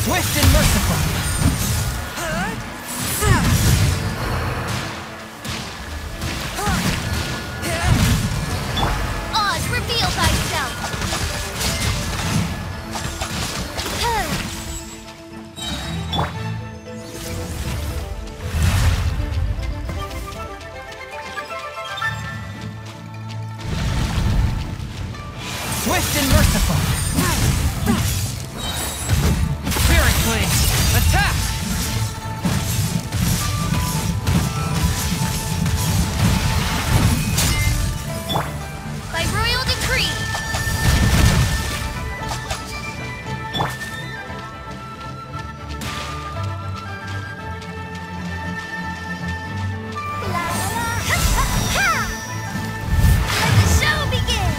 Swift and merciful. Oz, reveal thyself. Swift and merciful. Attack! By royal decree! La la la! Ha ha ha! Let the show begin!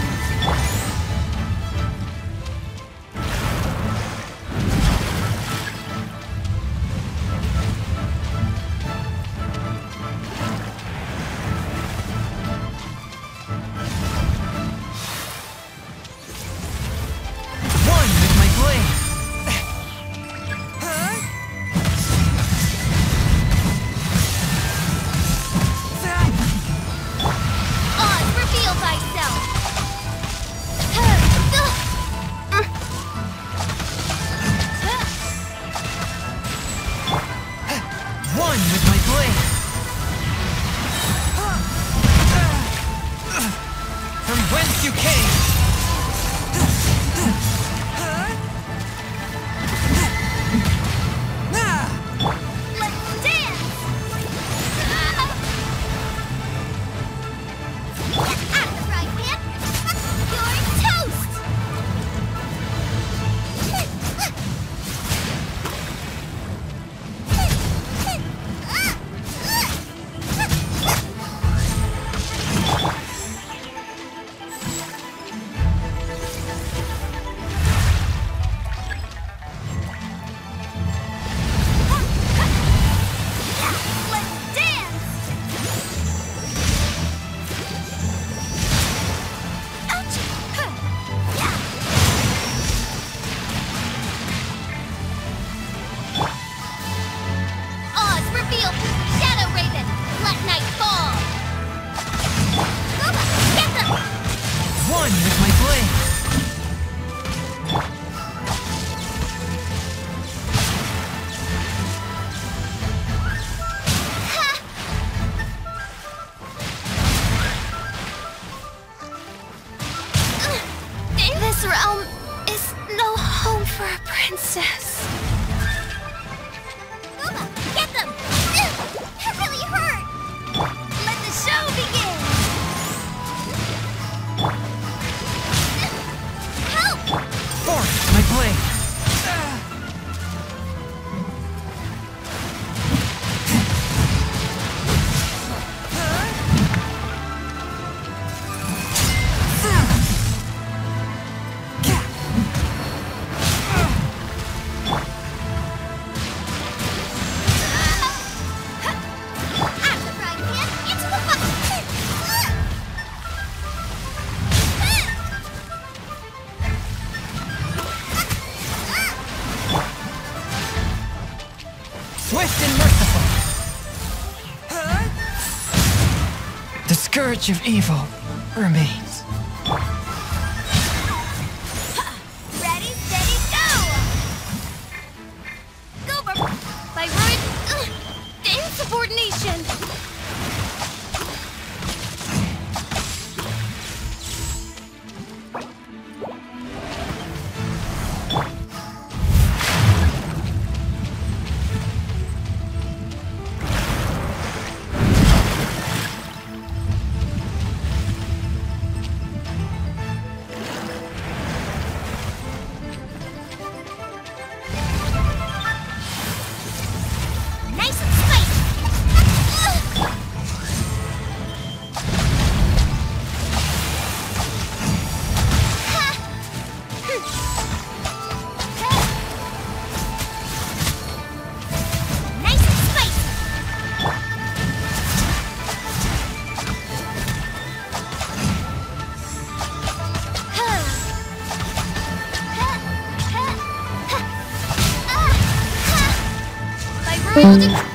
One with my blade. From whence you came. Let's dance. At the right hand, you're toast. This realm is no home for a princess. Uma, get them! That really hurt! Let the show begin! Help! Force my blade! Swift and merciful. The scourge of evil remains. Ready, steady, go! Go, by right, insubordination. building.